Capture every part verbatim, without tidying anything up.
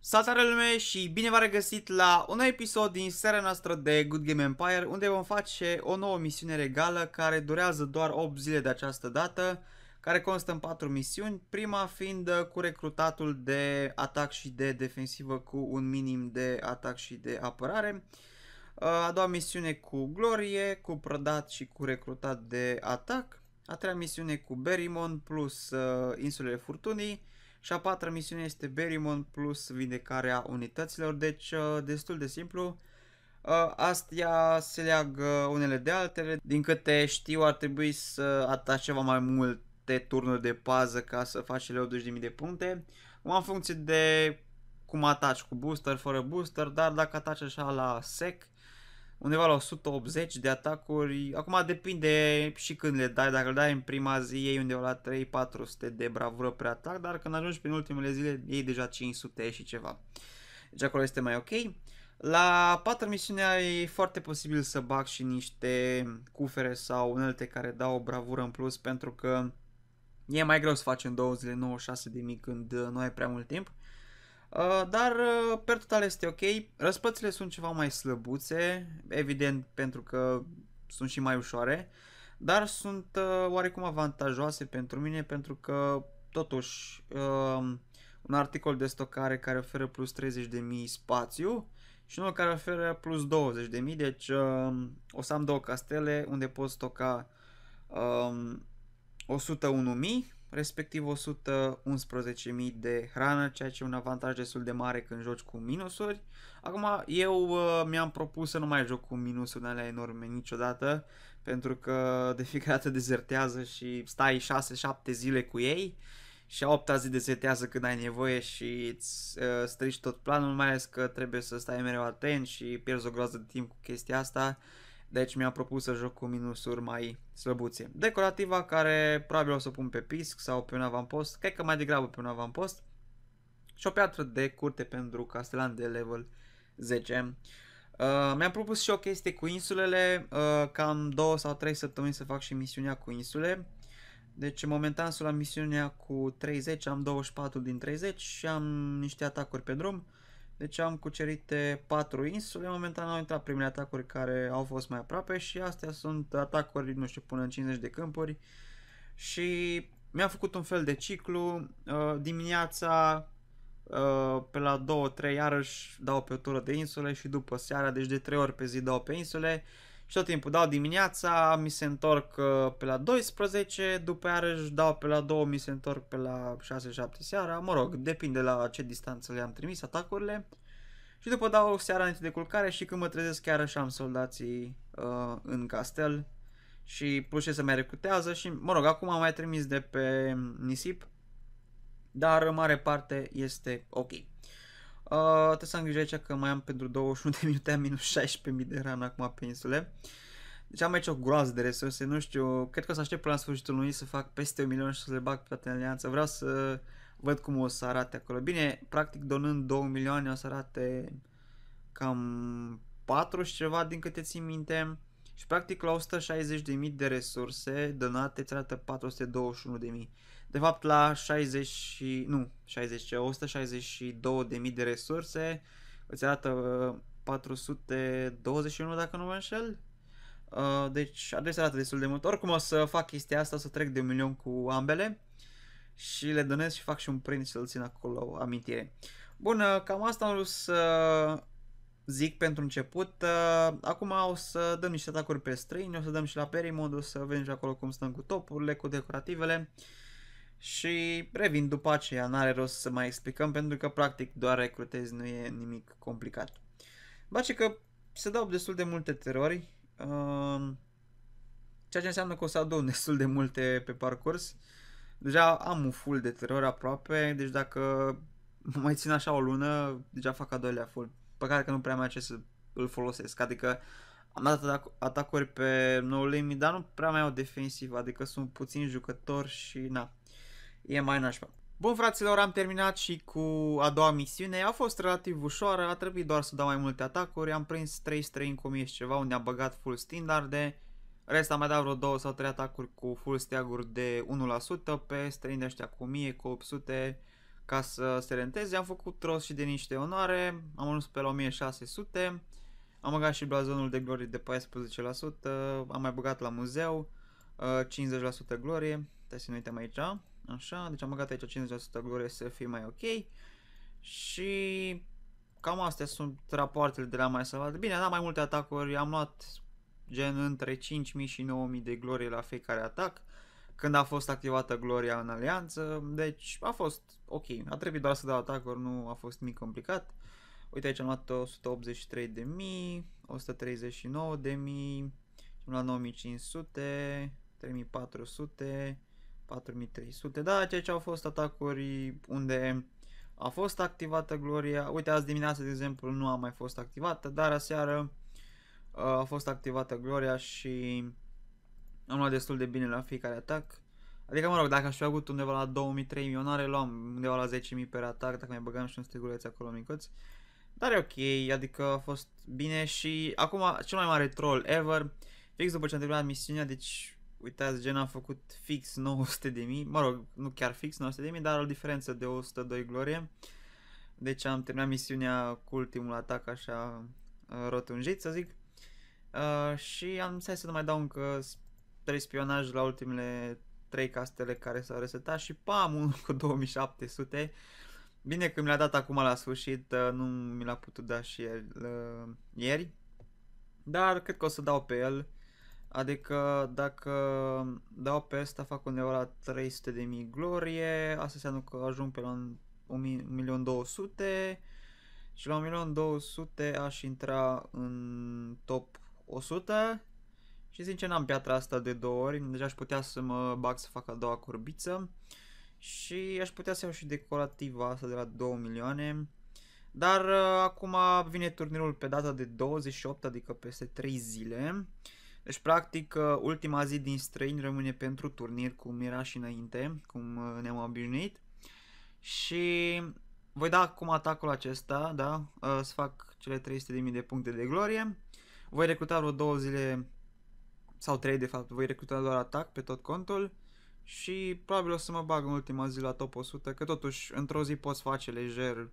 Salutare lume și bine v-am regăsit la un nou episod din seria noastră de Good Game Empire, unde vom face o nouă misiune regală care durează doar opt zile de această dată, care constă în patru misiuni, prima fiind cu recrutatul de atac și de defensivă cu un minim de atac și de apărare, a doua misiune cu glorie, cu prădat și cu recrutat de atac, a treia misiune cu Berimond plus insulele furtunii, și a patra misiune este Berimond plus vindecarea unităților, deci destul de simplu. Astea se leagă unele de altele, din câte știu ar trebui să ataci ceva mai multe turnuri de pază ca să faci cele optzeci de mii de puncte. În funcție de cum ataci, cu booster, fără booster, dar dacă ataci așa la sec, undeva la o sută optzeci de atacuri, acum depinde și când le dai, dacă le dai în prima zi iei undeva la trei patru sute de bravură pe atac, dar când ajungi prin ultimele zile iei deja cinci sute și ceva. Deci acolo este mai ok. La patra misiune e foarte posibil să bag și niște cufere sau unelte care dau o bravură în plus, pentru că e mai greu să faci în două zile nouăzeci și șase de mii când nu ai prea mult timp. Dar per total este ok, răsplățile sunt ceva mai slăbuțe, evident pentru că sunt și mai ușoare, dar sunt oarecum avantajoase pentru mine pentru că totuși un articol de stocare care oferă plus treizeci de mii spațiu și unul care oferă plus douăzeci de mii, deci o să am două castele unde pot stoca o sută unu mii. Respectiv o sută unsprezece mii de hrană, ceea ce e un avantaj destul de mare când joci cu minusuri. Acum eu uh, mi-am propus să nu mai joc cu minusuri alea enorme niciodată, pentru că de fiecare dată dezertează și stai șase șapte zile cu ei și a opta zi dezertează când ai nevoie și îți uh, strici tot planul, mai ales că trebuie să stai mereu atent și pierzi o groază de timp cu chestia asta. Deci mi-am propus să joc cu minusuri mai slăbuțe. Decorativa, care probabil o să o pun pe pisc sau pe un avampost, cred că mai degrabă pe un avampost. Și o piatră de curte pentru castelan de level zece. Uh, mi-am propus și o chestie cu insulele, uh, cam două sau trei săptămâni să fac și misiunea cu insule. Deci momentan sunt la misiunea cu treizeci, am douăzeci și patru din treizeci și am niște atacuri pe drum. Deci am cucerite patru insule, momentan au intrat primele atacuri care au fost mai aproape și astea sunt atacuri, nu știu, până în cincizeci de câmpuri. Și mi-am făcut un fel de ciclu, dimineața pe la două trei iarăși dau pe o tură de insule și după seara, deci de trei ori pe zi dau pe insule. Și tot timpul dau dimineața, mi se întorc pe la douăsprezece, după iarăși dau pe la două, mi se întorc pe la șase șapte seara, mă rog, depinde la ce distanță le-am trimis atacurile. Și după dau seara înainte de culcare și când mă trezesc chiar așa am soldații uh, în castel și plus ce să mai recrutează și, mă rog, acum am mai trimis de pe nisip, dar în mare parte este ok. Uh, trebuie să am grijă aici că mai am pentru douăzeci și unu de minute, am minus șaisprezece mii de rană acum pe insule. Deci am aici o groază de resurse, nu știu, cred că o să aștept până la sfârșitul lunii să fac peste un milion și să le bag pe toate în alianță. Vreau să văd cum o să arate acolo. Bine, practic donând două milioane o să arate cam patru și ceva din câte țin minte. Și practic la o sută șaizeci de mii de resurse donate îți arată patru sute douăzeci și unu de mii. De fapt la șaizeci și, nu, șaizeci, o sută șaizeci și două de mii de resurse îți arată patru sute douăzeci și unu dacă nu mă înșel. Deci adesea arată destul de mult. Oricum o să fac chestia asta, o să trec de un milion cu ambele și le donez și fac și un print să-l țin acolo amintire. Bun, cam asta am vrut să zic pentru început. Acum o să dăm niște atacuri pe străini, o să dăm și la Berimond, o să vedem și acolo cum stăm cu topurile, cu decorativele. Și revin după aceea, n-are rost să mai explicăm pentru că practic doar recrutezi, nu e nimic complicat. Îmi place că se dau destul de multe terori, ceea ce înseamnă că o să adun destul de multe pe parcurs. Deja am un full de terori aproape, deci dacă mai țin așa o lună, deja fac a doilea full. Păcat că nu prea mai am ce să îl folosesc, adică am dat atacuri pe no limit, dar nu prea mai au defensiv, adică sunt puțini jucători și na, e mai nașpa. Bun, fraților, am terminat și cu a doua misiune. A fost relativ ușoară, a trebuit doar să dau mai multe atacuri. Am prins trei străini cu mie și ceva, unde am băgat full standarde. Rest am mai dat vreo două sau trei atacuri cu full steaguri de unu la sută pe străini ăștia cu mie, cu opt sute, ca să se renteze. Am făcut rost și de niște onoare, am ajuns pe la o mie șase sute. Am băgat și blazonul de glorie de paisprezece la sută, am mai băgat la muzeu cincizeci la sută glorie. Stai să ne uităm aici. Așa, deci am băgat aici cincizeci la sută glorie să fie mai ok. Și cam astea sunt rapoartele de la mai salvat. Bine, am dat mai multe atacuri, am luat gen între cinci mii și nouă mii de glorie la fiecare atac, când a fost activată gloria în alianță. Deci a fost ok, a trebuit doar să dau atacuri, nu a fost nimic complicat. Uite, aici am luat o sută optzeci și trei de mii, o sută treizeci și nouă de mii, nouă mii cinci sute, trei mii patru sute, patru mii trei sute. Da, aici au fost atacuri unde a fost activată gloria. Uite, azi dimineață, de exemplu, nu a mai fost activată, dar aseară a fost activată gloria și am luat destul de bine la fiecare atac. Adică, mă rog, dacă aș fi avut undeva la două mii trei mii onoare, luam undeva la zece mii pe atac, dacă mai băgam și un steguleț acolo micuț. Dar e ok, adică a fost bine și acum cel mai mare troll ever, fix după ce am terminat misiunea, deci uitați, Gina a făcut fix nouă sute de mii, mă rog, nu chiar fix nouă sute de mii, dar o diferență de o sută doi glorie. Deci am terminat misiunea cu ultimul atac așa rotunjit, să zic. Uh, și am să nu mai dau încă trei spionaj la ultimele trei castele care s-au resetat și pam, unul cu două mii șapte sute. Bine că mi l-a dat acum la sfârșit, nu mi l-a putut da și el, uh, ieri, dar cred că o să dau pe el, adică dacă dau pe ăsta fac undeva la trei sute de mii glorie, asta înseamnă că ajung pe la un milion două sute mii și la un milion două sute mii aș intra în top o sută și sincer n-am piatra asta de două ori, deja aș putea să mă bag să fac a doua corbiță. Și aș putea să iau și decorativa asta de la două milioane. Dar uh, acum vine turnirul pe data de douăzeci și opt, adică peste trei zile. Deci practic uh, ultima zi din străini rămâne pentru turnir, cum era și înainte, cum uh, ne-am obișnuit. Și voi da acum atacul acesta, da? Uh, să fac cele trei sute de mii de puncte de glorie. Voi recruta vreo două zile, sau trei de fapt, voi recruta doar atac pe tot contul. Și probabil o să mă bag în ultima zi la top o sută, că totuși într-o zi poți face lejer uh,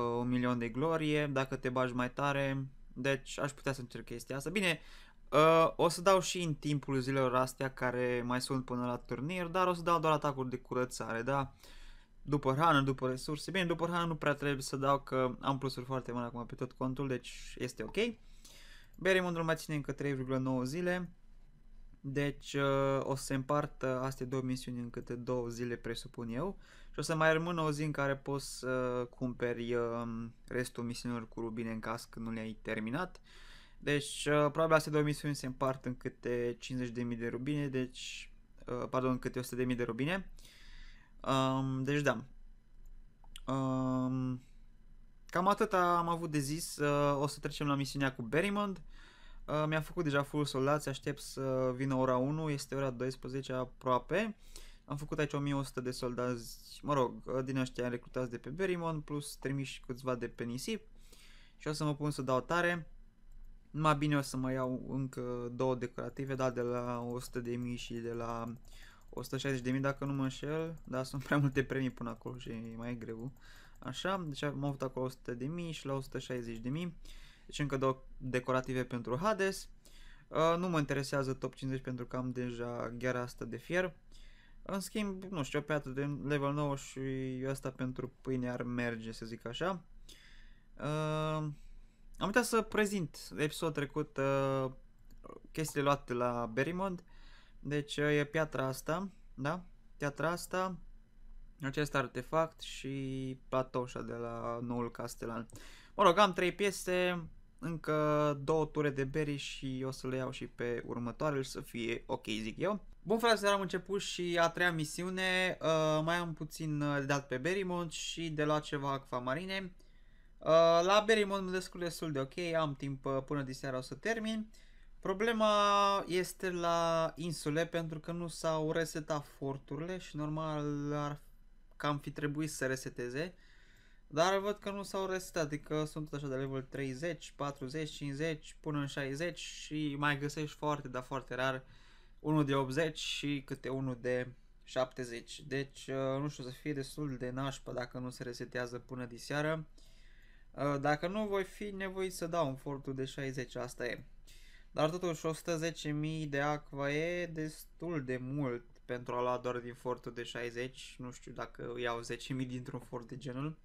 un milion de glorie, dacă te bagi mai tare, deci aș putea să încerc chestia asta. Bine, uh, o să dau și în timpul zilelor astea care mai sunt până la turnir, dar o să dau doar atacuri de curățare, da? După hrană, după resurse, bine, după hrană nu prea trebuie să dau că am plusuri foarte mari acum pe tot contul, deci este ok. Berimondul mai ține încă trei virgulă nouă zile. Deci uh, o să se împartă astea două misiuni în câte două zile, presupun eu. Și o să mai rămână o zi în care poți să uh, cumperi uh, restul misiunilor cu rubine în caz că nu le-ai terminat. Deci uh, probabil astea două misiuni se împart în câte cincizeci de mii de rubine, deci, uh, pardon, în câte o sută de mii de rubine. Um, deci da. Um, cam atât am avut de zis, uh, o să trecem la misiunea cu Berimond. Mi-am făcut deja full soldați, aștept să vină ora unu, este ora douăsprezece aproape. Am făcut aici o mie o sută de soldați, mă rog, din ăștia recrutați de pe Berimond, plus trimiși câțiva de pe nisip. Și o să mă pun să dau tare. Numai bine o să mai iau încă două decorative, da, de la o sută de mii și de la o sută șaizeci de mii dacă nu mă înșel. Dar sunt prea multe premii până acolo și e mai greu. Așa, deci am avut acolo o sută de mii și la o sută șaizeci de mii. Deci încă două decorative pentru Hades. Uh, nu mă interesează top cincizeci pentru că am deja gheara asta de fier. În schimb, nu știu, pe atât de level nouă și asta pentru pâine ar merge, să zic așa. Uh, am uitat să prezint episodul trecut uh, chestiile luate la Berimond. Deci uh, e piatra asta, da? Piatra asta, acest artefact și platoușa de la noul castelan. Mă rog, am trei piese, încă două ture de berry și o să le iau și pe următoarele să fie ok, zic eu. Bun, fraților, am început și a treia misiune, uh, mai am puțin de dat pe Berimond și de luat ceva acvamarine. Uh, la Berimond mă descurc destul de ok, am timp uh, până diseară o să termin. Problema este la insule pentru că nu s-au resetat forturile și normal ar cam fi trebuit să se reseteze, dar văd că nu s-au resetat, adică sunt tot așa de level treizeci, patruzeci, cincizeci, până în șaizeci și mai găsești foarte, dar foarte rar, unul de optzeci și câte unul de șaptezeci. Deci, nu știu, să fie destul de nașpa dacă nu se resetează până diseară. Dacă nu, voi fi nevoit să dau un fortul de șaizeci, asta e. Dar totuși o sută zece mii de aqua e destul de mult pentru a lua doar din fortul de șaizeci. Nu știu dacă iau zece mii dintr-un fort de genul.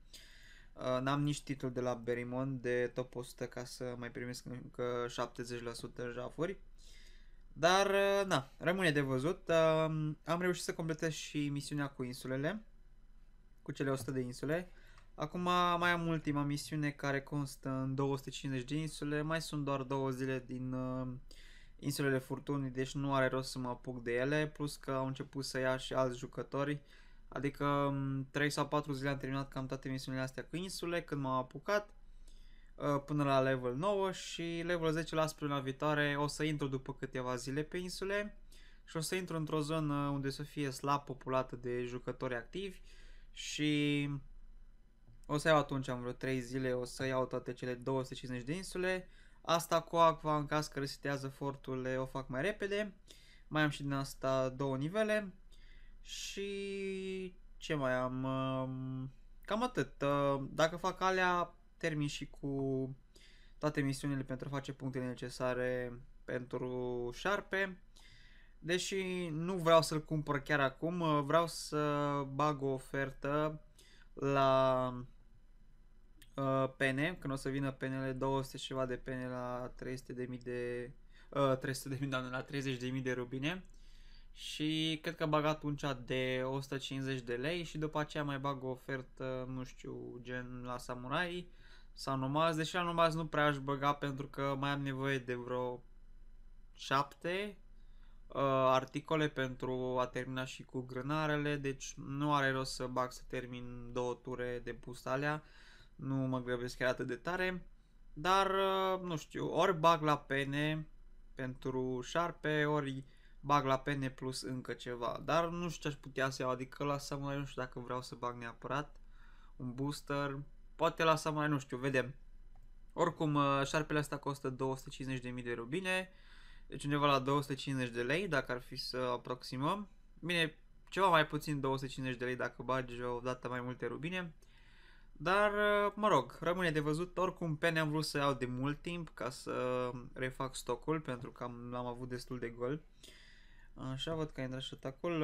N-am nici titlul de la Berimond de top o sută ca să mai primesc încă șaptezeci la sută jafuri. Dar, na, rămâne de văzut. Am reușit să completez și misiunea cu insulele, cu cele o sută de insule. Acum mai am ultima misiune care constă în două sute cincizeci de insule, mai sunt doar două zile din uh, insulele furtunii, deci nu are rost să mă apuc de ele, plus că au început să ia și alți jucători, adică um, trei sau patru zile am terminat cam toate misiunile astea cu insule când m-am apucat, uh, până la level nouă și level zece las până la viitoare, o să intru după câteva zile pe insule și o să intru într-o zonă unde să fie slab populată de jucători activi și... O să iau atunci, am vreo trei zile, o să iau toate cele două sute cincizeci de insule. Asta cu aqua, în caz că resetează fortul, o fac mai repede. Mai am și din asta două nivele. Și ce mai am? Cam atât. Dacă fac alea, termin și cu toate misiunile pentru a face punctele necesare pentru șarpe. Deși nu vreau să-l cumpăr chiar acum, vreau să bag o ofertă la uh, pene, când o să vină penele, două sute și ceva de pene la trei sute de mii de uh, trei sute de mii, doamne, la treizeci de mii de rubine și cred că bag atunci de o sută cincizeci de lei și după aceea mai bag o ofertă, nu știu, gen la Samurai sau Nomazi, deși la Nomazi nu prea aș băga pentru că mai am nevoie de vreo șapte Uh, articole pentru a termina și cu grânarele, deci nu are rost să bag să termin două ture de boost alea, nu mă grăbesc chiar atât de tare, dar uh, nu știu, ori bag la pene pentru șarpe, ori bag la pene plus încă ceva, dar nu știu ce aș putea să iau, adică la Samurai nu știu dacă vreau să bag neapărat un booster, poate la Samurai, nu știu, vedem. Oricum, uh, șarpele astea costă două sute cincizeci de mii de rubine, deci undeva la două sute cincizeci de lei, dacă ar fi să aproximăm. Bine, ceva mai puțin două sute cincizeci de lei dacă bagi odată mai multe rubine. Dar, mă rog, rămâne de văzut. Oricum, pene am vrut să iau de mult timp ca să refac stocul, pentru că l-am avut destul de gol. Așa, văd că a intrat și atacul.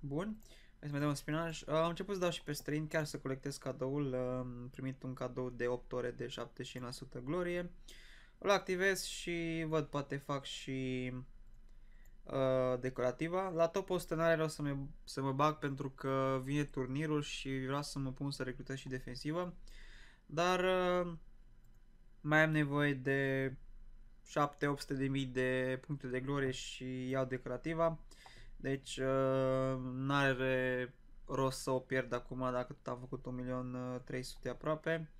Bun, hai să mai dăm un spinaj. Am început să dau și pe stream, chiar să colectez cadoul. Am primit un cadou de opt ore de șaptezeci și cinci la sută glorie. Îl activez și văd, poate fac și uh, decorativa. La top o sută n-are rost să, să mă bag pentru că vine turnirul și vreau să mă pun să recrutez și defensivă. Dar uh, mai am nevoie de șapte sute opt sute de mii de puncte de glorie și iau decorativa. Deci uh, n-are rost să o pierd acum dacă tot am făcut un milion trei sute de mii aproape.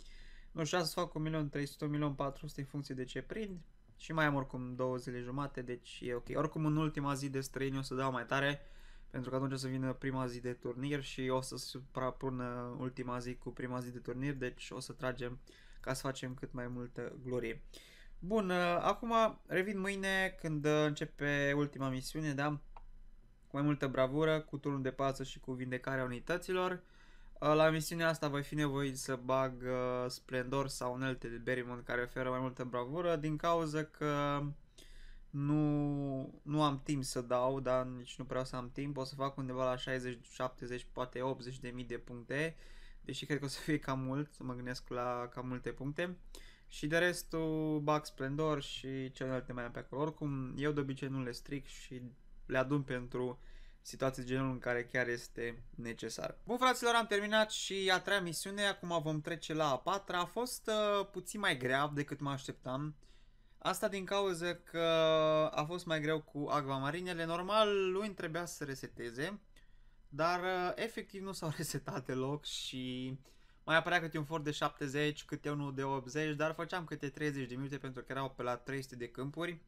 Nu știu, să fac un milion trei sute, un milion patru sute în funcție de ce prind și mai am oricum două zile jumate, deci e ok. Oricum în ultima zi de străini o să dau mai tare, pentru că atunci o să vină prima zi de turnir și o să suprapună ultima zi cu prima zi de turnir, deci o să tragem ca să facem cât mai multă glorie. Bun, acum revin mâine când începe ultima misiune, da? Cu mai multă bravură, cu turnul de pață și cu vindecarea unităților. La misiunea asta voi fi nevoit să bag uh, Splendor sau unelte de Berimond care oferă mai multă bravură, din cauza că nu, nu am timp să dau, dar nici nu vreau să am timp, o să fac undeva la șaizeci, șaptezeci, poate optzeci de mii de puncte, deși cred că o să fie cam mult, mă gândesc la cam multe puncte. Și de restul bag Splendor și celelalte mai am pe acolo, oricum eu de obicei nu le stric și le adun pentru situații genul în care chiar este necesar. Bun, fraților, am terminat și a treia misiune, acum vom trece la a patra. A fost uh, puțin mai grea decât mă așteptam. Asta din cauza că a fost mai greu cu aquamarinele. Normal, luni trebuia să se reseteze, dar uh, efectiv nu s-au resetat deloc și mai apărea câte un fort de șaptezeci, câte unul de optzeci, dar făceam câte treizeci de minute pentru că erau pe la trei sute de câmpuri.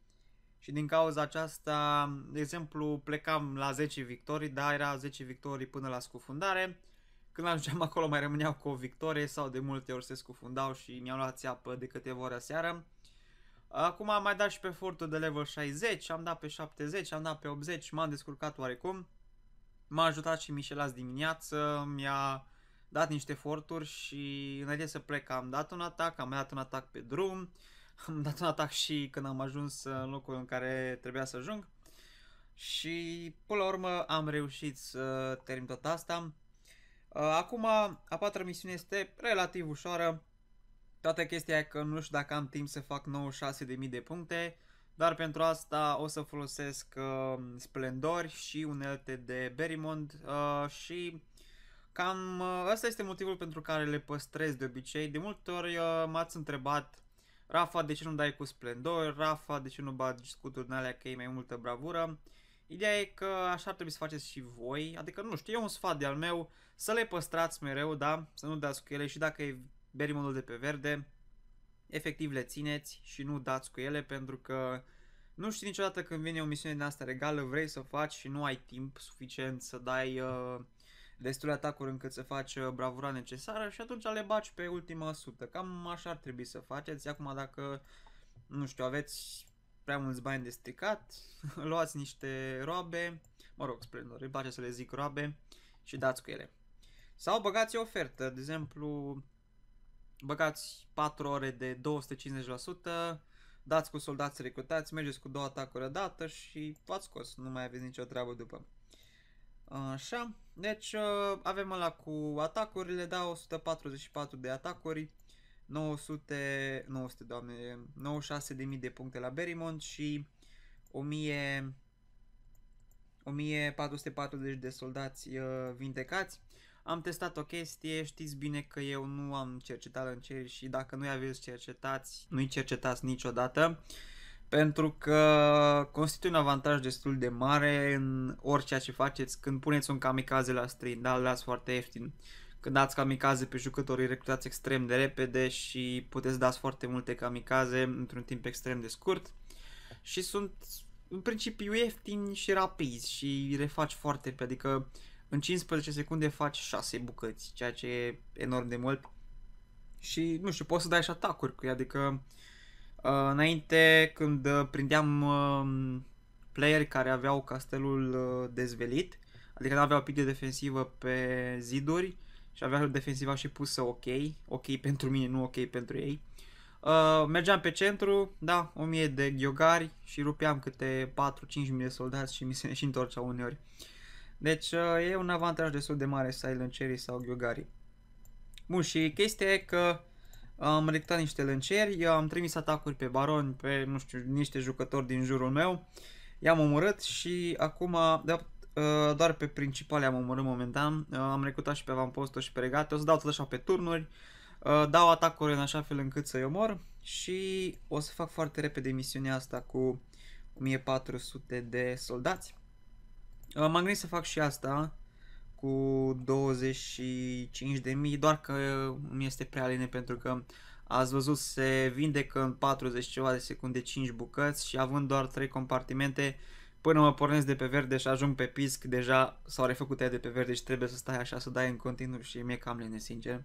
Și din cauza aceasta, de exemplu, plecam la zece victorii, dar era zece victorii până la scufundare. Când ajungeam acolo mai rămâneau cu o victorie sau de multe ori se scufundau și mi-au luat țeapă de câteva ori seară. Acum am mai dat și pe furtul de level șaizeci, am dat pe șaptezeci, am dat pe optzeci, m-am descurcat oarecum. M-a ajutat și Michel azi dimineață, mi-a dat niște forturi și înainte să plec am dat un atac, am mai dat un atac pe drum, am dat un atac și când am ajuns în locul în care trebuia să ajung. Și până la urmă am reușit să termin tot asta. Acum a patra misiune este relativ ușoară. Toată chestia e că nu știu dacă am timp să fac nouăzeci și șase de mii de puncte, dar pentru asta o să folosesc uh, splendori și unelte de Berimond uh, și cam uh, ăsta este motivul pentru care le păstrez de obicei. De multe ori uh, m-ați întrebat, Rafa, de ce nu dai cu splendori, Rafa, de ce nu bagi scuturi din alea că e mai multă bravură. Ideea e că așa ar trebui să faceți și voi, adică nu știu, e un sfat de-al meu, să le păstrați mereu, da, să nu dați cu ele și dacă e Berimondul de pe verde, efectiv le țineți și nu dați cu ele pentru că nu știi niciodată când vine o misiune din asta regală, vrei să o faci și nu ai timp suficient să dai uh, destule atacuri încât să faci uh, bravura necesară și atunci le baci pe ultima sută. Cam așa ar trebui să faceți. Acum dacă, nu știu, aveți prea mulți bani de stricat, luați niște roabe, mă rog, splendor, îmi place să le zic roabe și dați cu ele. Sau băgați o ofertă, de exemplu, băgați patru ore de două sute cincizeci la sută, dați cu soldați recrutați, mergeți cu două atacuri odată și v-ați scos, nu mai aveți nicio treabă după. Așa, deci avem ăla cu atacurile, da, o sută patruzeci și patru de atacuri, nouă sute, nouă sute, doamne, nouăzeci și șase de mii de puncte la Berimond și o mie patru sute patruzeci de soldați vindecați. Am testat o chestie, știți bine că eu nu am cercetat în cer și dacă nu-i aveți cercetați, nu-i cercetați niciodată. Pentru că constituie un avantaj destul de mare în orice ce faceți. Când puneți un kamikaze la stream, da, îl las foarte ieftin. Când dați kamikaze pe jucătorii, recrutați extrem de repede și puteți dați foarte multe kamikaze într-un timp extrem de scurt. Și sunt în principiu ieftini și rapizi și refaci foarte repede, adică în cincisprezece secunde faci șase bucăți, ceea ce e enorm de mult. Și, nu știu, poți să dai și atacuri cu ea, adică uh, înainte când prindeam uh, playeri care aveau castelul uh, dezvelit, adică nu aveau pildă defensivă pe ziduri și aveau defensiva și pusă ok, ok pentru mine, nu ok pentru ei. Uh, mergeam pe centru, da, o mie de ghiogari și rupeam câte patru cinci mii de soldați și mi se și întorceau uneori. Deci e un avantaj destul de mare să ai lânceri sau ghiogari. Bun, și chestia e că am rectat niște lânceri, am trimis atacuri pe baroni, pe, nu știu, niște jucători din jurul meu. I-am omorât și acum, da, doar pe principale am omorât momentan. Am recrutat și pe avampostul și pe regate, o să dau tot așa pe turnuri. Dau atacuri în așa fel încât să-i omor și o să fac foarte repede misiunea asta cu o mie patru sute de soldați. M-am gândit să fac și asta cu douăzeci și cinci de mii, doar că mi este prea lene pentru că ați văzut se vindecă în patruzeci ceva de secunde cinci bucăți și având doar trei compartimente până mă pornesc de pe verde și ajung pe pisc deja s-au refăcut aia de pe verde și trebuie să stai așa să dai în continuu și mi-e cam lene sincer.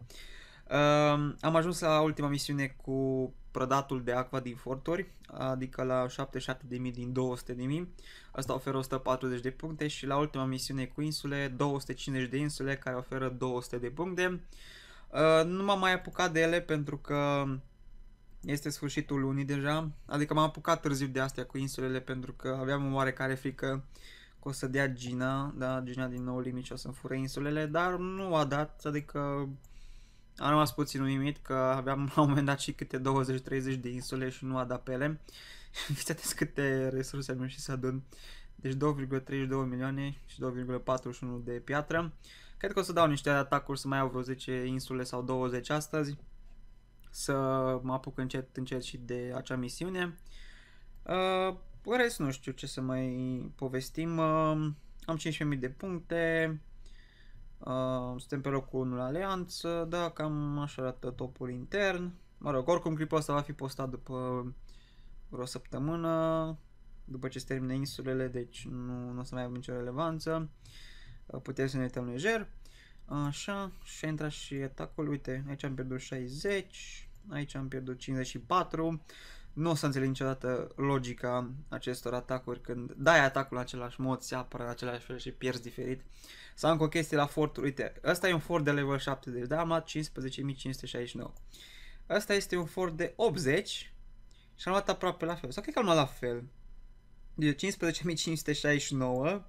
Um, am ajuns la ultima misiune cu prădatul de aqua din forturi, adică la șaptezeci și șapte de mii din două sute de mii, asta oferă o sută patruzeci de puncte și la ultima misiune cu insule, două sute cincizeci de insule care oferă două sute de puncte. Uh, nu m-am mai apucat de ele pentru că este sfârșitul lunii deja, adică m-am apucat târziu de astea cu insulele pentru că aveam o oarecare frică că o să dea Gina, da, Gina din nou limit și o să-mi fure insulele, dar nu a dat, adică am rămas puțin uimit că aveam la un moment dat și câte douăzeci treizeci de insule și nu a dat pe ele. Fiți câte resurse am reușit să adun. Deci două virgulă treizeci și două milioane și două virgulă patruzeci și unu de piatră. Cred că o să dau niște atacuri să mai au vreo zece insule sau douăzeci astăzi. Să mă apuc încet, încet și de acea misiune. Uh, în rest nu știu ce să mai povestim. Uh, am cincisprezece mii de puncte. Uh, suntem pe locul unu la Alianță, da, cam așa arată topul intern. Mă rog, oricum clipul ăsta va fi postat după vreo săptămână, după ce se termină insulele, deci nu, nu o să mai avem nicio relevanță. Puteți să ne uităm lejer. Așa, și a intrat și atacul. Uite, aici am pierdut șaizeci, aici am pierdut cincizeci și patru. Nu o să înțeleg niciodată logica acestor atacuri când dai atacul în același mod, se apără în același fel și pierzi diferit. Sau încă o chestie la fortul. Uite, ăsta e un fort de level șaptezeci, da? Am luat cincisprezece mii cinci sute șaizeci și nouă. Ăsta este un fort de optzeci și am luat aproape la fel. Sau cred că am luat la fel. De cincisprezece mii cinci sute șaizeci și nouă,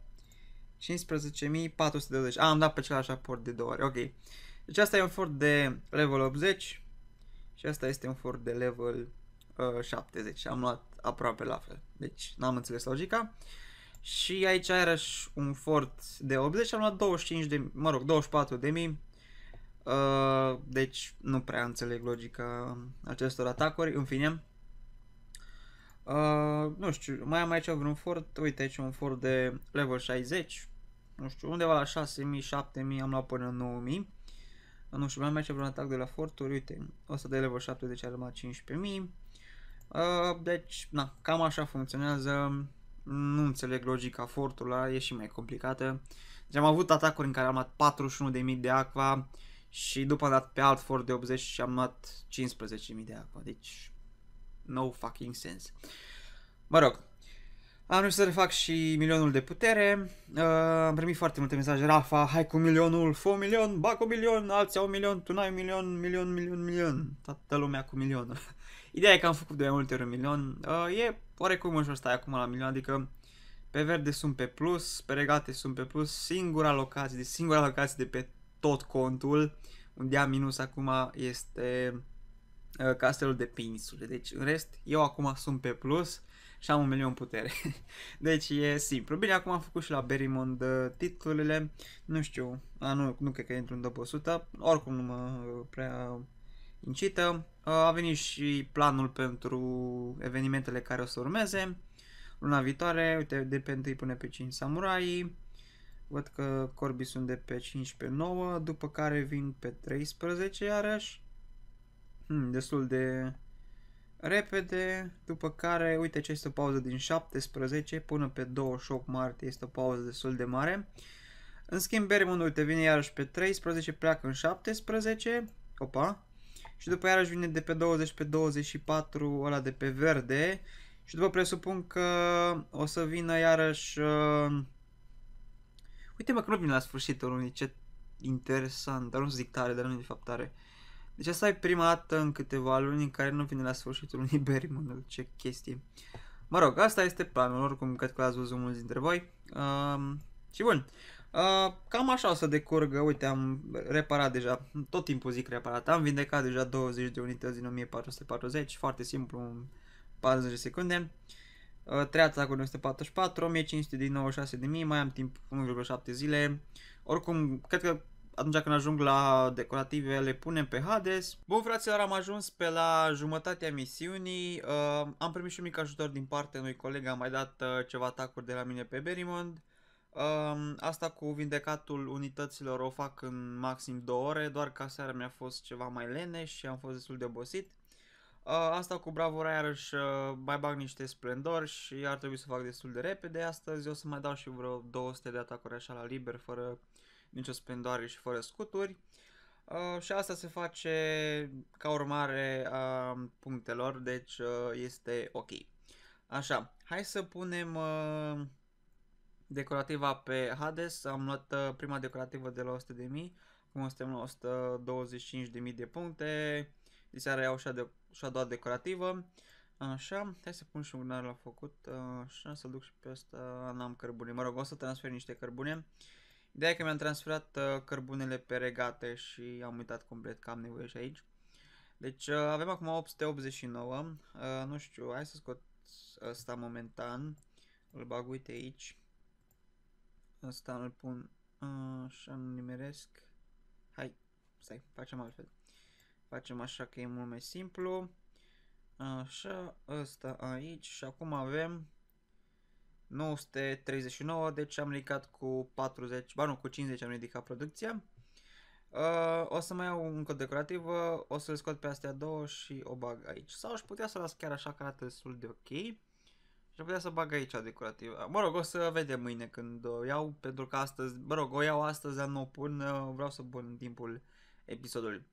cincisprezece mii patru sute douăzeci. A, am dat pe celălalt fort de două ori, ok. Deci asta e un fort de level optzeci și asta este un fort de level șaptezeci. Am luat aproape la fel. Deci n-am înțeles logica. Și aici iarăși un fort de optzeci și am luat douăzeci și cinci de mii, mă rog, douăzeci și patru de mii. Uh, deci nu prea înțeleg logica acestor atacuri. În fine, uh, nu știu, mai am aici vreun fort. Uite, aici un fort de level șaizeci. Nu știu, undeva la șase mii, șapte mii, am luat până în nouă mii. Nu știu, mai am aici vreun atac de la forturi. Uite, ăsta de level șaptezeci a rămas cincisprezece mii. Uh, deci, na, cam așa funcționează. Nu înțeleg logica fortului ăla, e și mai complicată. Deci am avut atacuri în care am luat patruzeci și unu de mii de aqua și după am dat pe alt fort de optzeci și am luat cincisprezece mii de aqua. Deci, no fucking sense. Mă rog, am reușit să refac și milionul de putere. Uh, am primit foarte multe mesaje. Rafa, hai cu milionul, fă un milion, bag un milion, alții au un milion, tu n-ai un milion, milion, milion, milion. Toată lumea cu milionul. Ideea e că am făcut de mai multe ori un milion, uh, e oarecum în jos stai acum la milion, adică pe verde sunt pe plus, pe regate sunt pe plus, singura locație, de singura locație de pe tot contul, unde am minus acum este uh, castelul de pe insule, deci în rest eu acum sunt pe plus și am un milion putere, deci e simplu. Bine, acum am făcut și la Berimond uh, titlurile, nu știu, a, nu, nu cred că intru în top o sută, oricum nu mă uh, prea... incită. A venit și planul pentru evenimentele care o să urmeze luna viitoare. Uite, de pe unu până pe cinci Samurai. Văd că corbii sunt de pe cinci pe nouă, după care vin pe treisprezece iarăși. Hmm, destul de repede. După care, uite, ce este o pauză din șaptesprezece până pe douăzeci și opt martie. Este o pauză destul de mare. În schimb, Berimond, uite, vine iarăși pe treisprezece, pleacă în șaptesprezece. Opa! Și după iarăși vine de pe douăzeci pe douăzeci și patru ăla de pe verde. Și după presupun că o să vină iarăși... Uh... Uite mă că nu vine la sfârșitul lunii, ce interesant. Dar nu zic tare, dar nu de fapt tare. Deci asta e prima dată în câteva luni în care nu vine la sfârșitul lunii Berimond. Ce chestie. Mă rog, asta este planul, oricum cred că l-ați văzut mulți dintre voi. Uh... Și bun. Uh, cam așa o să decurgă, uite, am reparat deja, tot timpul zic reparat, am vindecat deja douăzeci de unități din o mie patru sute patruzeci, foarte simplu, în patruzeci de secunde, uh, trei atacuri din o sută patruzeci și patru, o mie cinci sute din nouăzeci și șase de mii, mai am timp unu virgulă șapte zile, oricum, cred că atunci când ajung la decorative le punem pe Hades. Bun, fraților, am ajuns pe la jumătatea misiunii, uh, am primit și un mic ajutor din partea unui coleg, am mai dat uh, ceva atacuri de la mine pe Berimond. Um, asta cu vindecatul unităților o fac în maxim două ore, doar că seara mi-a fost ceva mai leneș și am fost destul de obosit. Uh, asta cu bravura iarăși uh, mai bag niște splendori și ar trebui să fac destul de repede. Astăzi o să mai dau și vreo două sute de atacuri așa la liber, fără nicio splendoare și fără scuturi. Uh, și asta se face ca urmare a punctelor, deci uh, este ok. Așa, hai să punem... Uh, decorativa pe Hades, am luat prima decorativă de la o sută de mii, acum suntem la o sută douăzeci și cinci de mii de puncte, de seara iau și a, de și a doua decorativă, așa, hai să pun și un gnar la făcut, așa, să duc și pe asta, n-am cărbune, mă rog, o să transfer niște cărbune, ideea e că mi-am transferat cărbunele pe regate și am uitat complet că am nevoie și aici, deci avem acum opt sute optzeci și nouă, nu știu, hai să scot asta momentan, îl bag, uite aici. Asta îl pun așa, nu nimeresc. Hai, stai, facem altfel. Facem așa că e mult mai simplu. Așa, ăsta aici și acum avem nouă sute treizeci și nouă, deci am ridicat cu patruzeci, ba nu, cu cincizeci am ridicat producția. O să mai iau încă o decorativă, o să-l scot pe astea două și o bag aici. Sau aș putea să o las chiar așa că arată destul de ok. Și putea să bag aici decorativ. Mă rog, o să vedem mâine când o iau, pentru că astăzi, mă rog, o iau astăzi, dar nu o pun, vreau să pun în timpul episodului.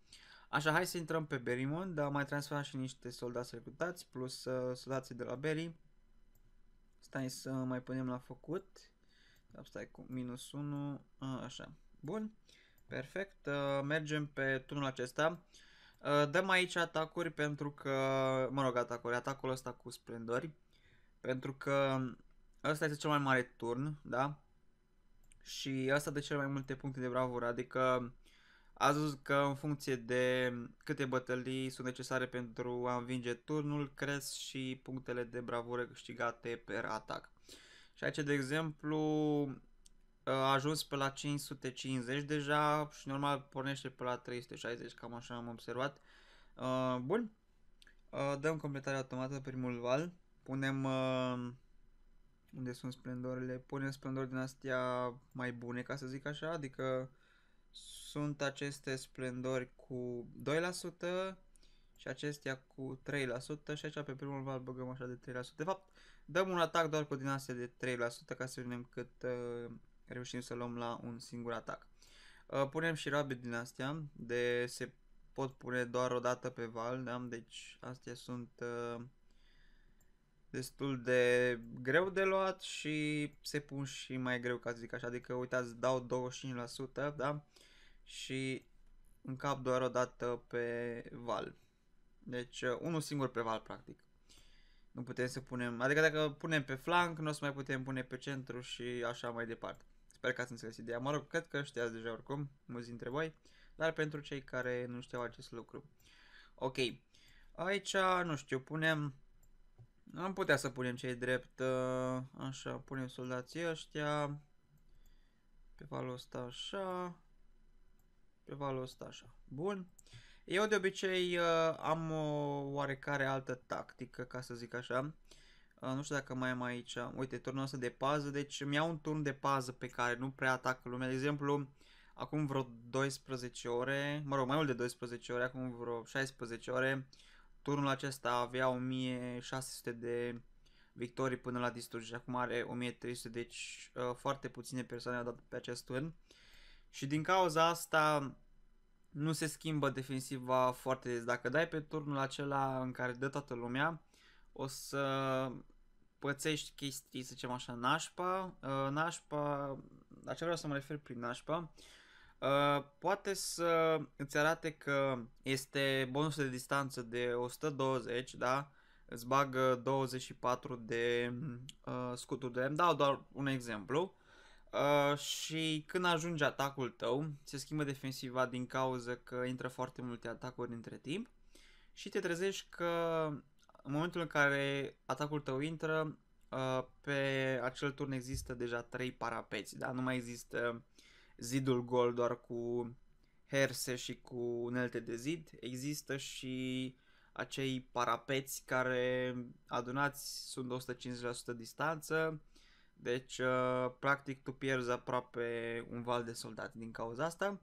Așa, hai să intrăm pe Berimond, dar mai transferam și niște soldați recrutați, plus uh, soldații de la Beri. Stai să mai punem la făcut. Stai cu minus unu, așa, bun, perfect, uh, mergem pe turnul acesta. Uh, dăm aici atacuri pentru că, mă rog, atacuri, atacul ăsta cu splendori. Pentru că ăsta este cel mai mare turn, da? Și ăsta de cele mai multe puncte de bravură, adică ați văzut că în funcție de câte bătălii sunt necesare pentru a învinge turnul, cresc și punctele de bravură câștigate per atac. Și aici, de exemplu, a ajuns pe la cinci sute cincizeci deja și normal pornește pe la trei sute șaizeci, cam așa am observat. Bun, dăm completare automată primul val. Punem, uh, unde sunt splendorile, punem splendori din astea mai bune, ca să zic așa, adică sunt aceste splendori cu doi la sută și acestea cu trei la sută și aici pe primul val băgăm așa de trei la sută. De fapt, dăm un atac doar cu din astea de trei la sută ca să vedem cât uh, reușim să luăm la un singur atac. Uh, punem și rabe din astea, de se pot pune doar o dată pe val, da? Deci astea sunt... Uh, destul de greu de luat și se pun și mai greu, ca să zic așa, adică uitați, dau douăzeci și cinci la sută, da? Și încap doar o dată pe val. Deci unul singur pe val, practic. Nu putem să punem, adică dacă punem pe flanc, nu o să mai putem pune pe centru și așa mai departe. Sper că ați înțeles ideea. Mă rog, cred că știați deja oricum, mulți dintre voi, dar pentru cei care nu știau acest lucru. Ok, aici, nu știu, punem... Am putea să punem ce-i drept, așa, punem soldații ăștia, pe valul ăsta așa, pe valul ăsta așa, bun. Eu de obicei am o oarecare altă tactică, ca să zic așa, nu știu dacă mai am aici, uite, turnul ăsta de pază, deci îmi iau un turn de pază pe care nu prea atacă lumea, de exemplu, acum vreo douăsprezece ore, mă rog, mai mult de douăsprezece ore, acum vreo șaisprezece ore, turnul acesta avea o mie șase sute de victorii până la distrugere, acum are o mie trei sute, deci uh, foarte puține persoane au dat pe acest turn. Și din cauza asta nu se schimbă defensiva foarte des. Dacă dai pe turnul acela în care dă toată lumea, o să pățești chestii, să zicem așa, nașpa. Uh, nașpa, la ce vreau să mă refer prin nașpa? Uh, poate să îți arate că este bonusul de distanță de o sută douăzeci, da? Îți bagă douăzeci și patru de uh, scuturi de lemn, dau doar un exemplu. Uh, și când ajunge atacul tău, se schimbă defensiva din cauza că intră foarte multe atacuri între timp și te trezești că în momentul în care atacul tău intră, uh, pe acel turn există deja trei parapeți, da? Nu mai există zidul gol doar cu herse și cu unelte de zid, există și acei parapeți care adunați sunt o sută cincizeci la sută distanță, deci practic tu pierzi aproape un val de soldați din cauza asta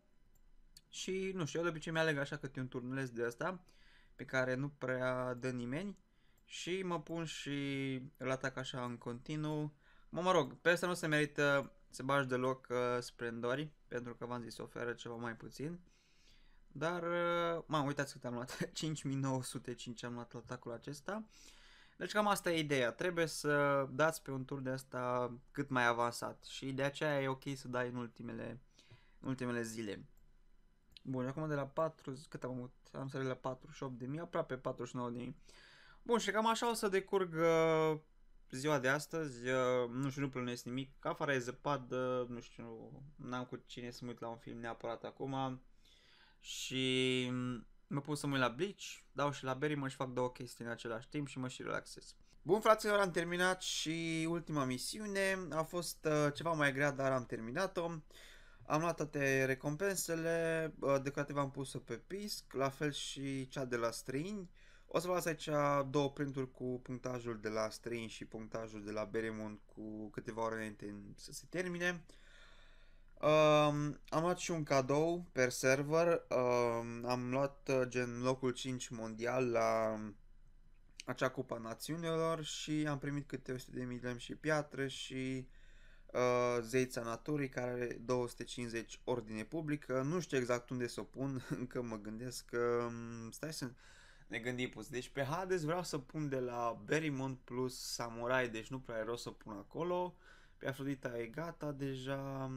și nu știu, eu de obicei mi-aleg așa câte un turnuleț de asta pe care nu prea dă nimeni și mă pun și îl atac așa în continuu. Mă, mă rog, pe asta nu se merită se bagi deloc uh, splendori, pentru că v-am zis, oferă ceva mai puțin. Dar, uh, mă, uitați cât am luat, cinci mii nouă sute cinci am luat la atacul acesta. Deci cam asta e ideea, trebuie să dați pe un tur de asta cât mai avansat și de aceea e ok să dai în ultimele, în ultimele zile. Bun, acum de la patru, cât am avut? Am sărit la patruzeci și opt de mii, aproape patruzeci și nouă de mii. Bun, și cam așa o să decurg... Uh, ziua de astăzi, nu știu, nu plănuiesc nimic, afară e zăpadă, nu știu, n-am cu cine să mă uit la un film neapărat acum și mă pun să mă uit la Bleach, dau și la Berimond și fac două chestii în același timp și mă și relaxez. Bun, fraților, am terminat și ultima misiune, a fost ceva mai grea, dar am terminat-o. Am luat toate recompensele, decorativ am pus-o pe pisc, la fel și cea de la străini. O să vă las aici două printuri cu punctajul de la străin și punctajul de la Berimond cu câteva ore înainte să se termine. Um, am luat și un cadou per server, um, am luat gen locul cinci mondial la acea cupa națiunilor și am primit câte o sută de mii lemn și piatră și uh, zeița naturii, care are două sute cincizeci ordine publică. Nu știu exact unde să o pun, încă mă gândesc că... Stai să ne gândim pus. Deci pe Hades vreau să pun de la Berimond plus Samurai, deci nu prea e rost să pun acolo. Pe Afrodita e gata deja,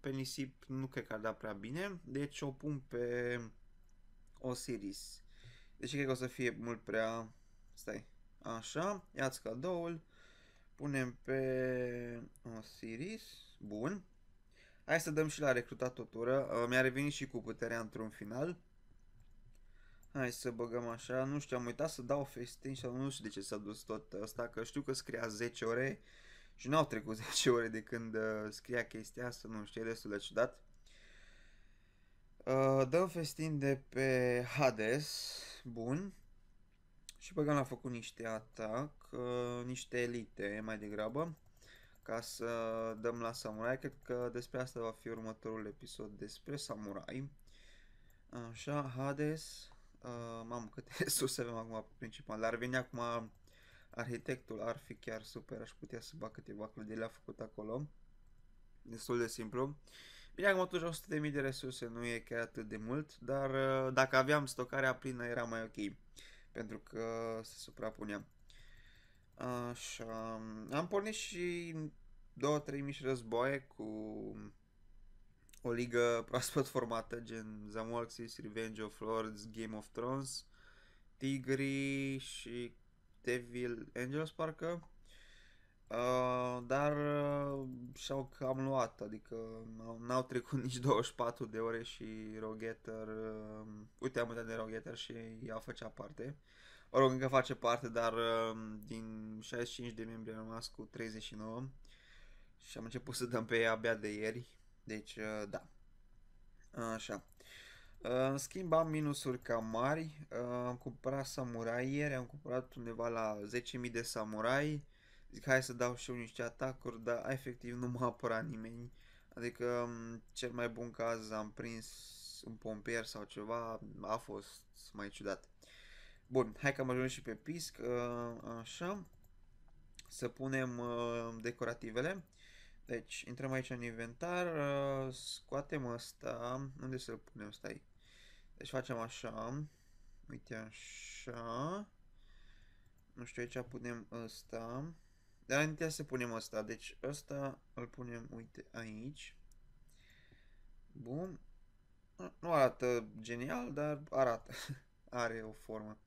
pe nisip nu cred că ar da prea bine, deci o pun pe Osiris. Deci cred că o să fie mult prea... Stai, așa, ia-ți cadoul, punem pe Osiris, bun. Hai să dăm și la recrutat o tură, mi-a revenit și cu puterea într-un final. Hai să băgăm așa, nu știu, am uitat să dau festin sau nu știu de ce s-a dus tot asta, că știu că scria zece ore și n-au trecut zece ore de când scria chestia asta, nu știu, e destul de ciudat. Dăm festin de pe Hades, bun. Și băgăm la făcut niște atac, niște elite mai degrabă, ca să dăm la Samurai. Cred că despre asta va fi următorul episod, despre Samurai. Așa, Hades, uh, mamă câte resurse avem acum pe principal, dar veni acum arhitectul, ar fi chiar super, aș putea să bag câteva clădiri, le-a făcut acolo, destul de simplu. Bine, acum totuși o sută de mii de resurse nu e chiar atât de mult, dar uh, dacă aveam stocarea plină era mai ok, pentru că se suprapuneam. Așa, am pornit și două trei mici războaie cu o ligă proaspăt formată, gen Zalmoxis, Revenge of Lords, Game of Thrones, Tigri și Devil Angels, parcă. Uh, dar uh, și-au cam luat, adică n-au trecut nici douăzeci și patru de ore și Roguetter, uh, uite, am uitat de Roguetter și ea făcea parte, mă rog, încă face parte, dar uh, din șaizeci și cinci de membri am rămas cu treizeci și nouă și am început să dăm pe ea abia de ieri, deci uh, da, așa. În schimb am minusuri cam mari, uh, am cumpărat samurai ieri, am cumpărat undeva la zece mii de samurai. Zic, hai să dau și eu niște atacuri, dar efectiv nu m-a apărat nimeni. Adică, cel mai bun caz am prins un pompier sau ceva, a fost mai ciudat. Bun, hai că am ajuns și pe pisc, așa. Să punem decorativele. Deci, intrăm aici în inventar, scoatem asta, unde să-l punem, stai. Deci facem așa, uite așa. Nu știu, aici punem asta. Dar înainte să punem asta, deci asta îl punem, uite, aici. Bun. Nu arată genial, dar arată. Are o formă.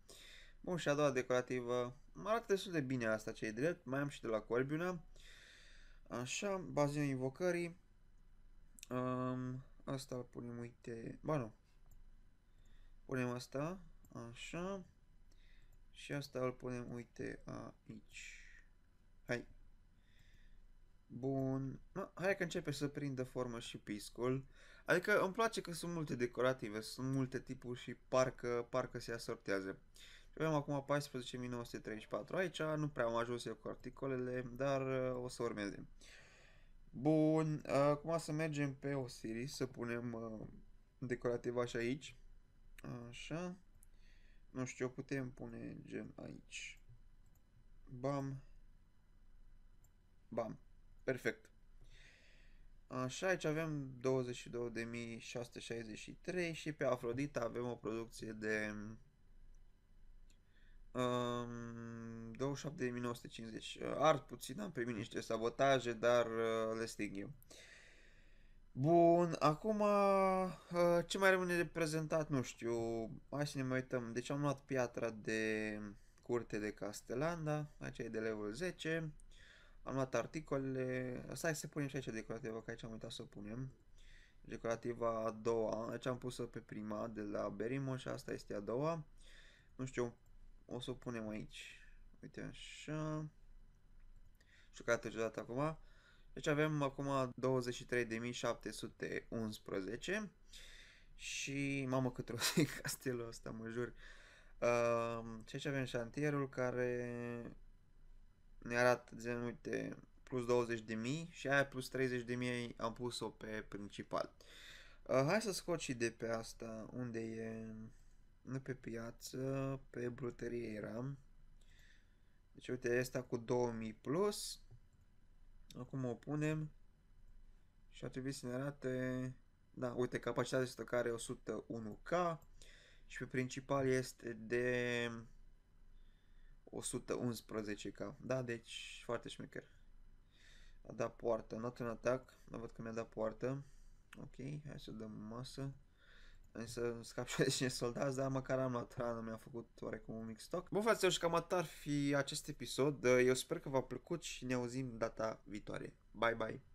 Bun, și a doua decorativă. Mă arată destul de bine asta, ce e drept. Mai am și de la Corbiuna. Așa, bazinul invocării. Um, asta îl punem, uite, ba nu. Punem asta, așa. Și asta îl punem, uite, aici. Hai. Bun. No, hai că începe să prindă formă și piscul. Adică îmi place că sunt multe decorative, sunt multe tipuri și parcă, parcă se asortează. Avem acum paisprezece mii nouă sute treizeci și patru aici, nu prea am ajuns eu cu articolele, dar uh, o să urmeze. Bun, uh, acum să mergem pe Osiris, să punem uh, decorativa și aici. Așa. Nu știu, putem pune gen aici. Bam. Bam, perfect. Așa, aici avem douăzeci și două de mii șase sute șaizeci și trei și pe Afrodita avem o producție de um, douăzeci și șapte de mii nouă sute cincizeci. Ard puțin, am primit niște sabotaje, dar uh, le sting eu. Bun, acum uh, ce mai rămâne de prezentat, nu știu, hai să ne mai uităm. Deci am luat piatra de curte de castelan, da? Aici e de level zece. Am luat articolele, stai să punem și aici decorativa, că aici am uitat să o punem. Decorativa a doua, aici am pus-o pe prima de la Berimond și asta este a doua. Nu știu, o să o punem aici. Uite așa. Știu că atât ciudat acum. Deci avem acum douăzeci și trei de mii șapte sute unsprezece. Și mamă cât rost e castelul ăsta, mă jur. Uh, și aici avem șantierul care... ne arată, gen, uite, plus douăzeci de mii și aia plus treizeci de mii am pus-o pe principal. Uh, hai să scot și de pe asta, unde e, nu pe piață, pe brutărie era. Deci uite, asta cu două mii plus. Acum o punem și ar trebui să ne arate... Da, uite, capacitatea de stocare o sută unu K și pe principal este de o sută unsprezece K. Da, deci foarte șmecher. A dat poartă, not un atac, nu văd că mi-a dat poartă. Ok, hai să dăm masă. Însă scap șaizeci de soldați, dar măcar am luat rană, mi-a făcut oarecum un mic stoc. Bun, fraților, și cam atât ar fi acest episod. Eu sper că v-a plăcut și ne auzim data viitoare. Bye, bye!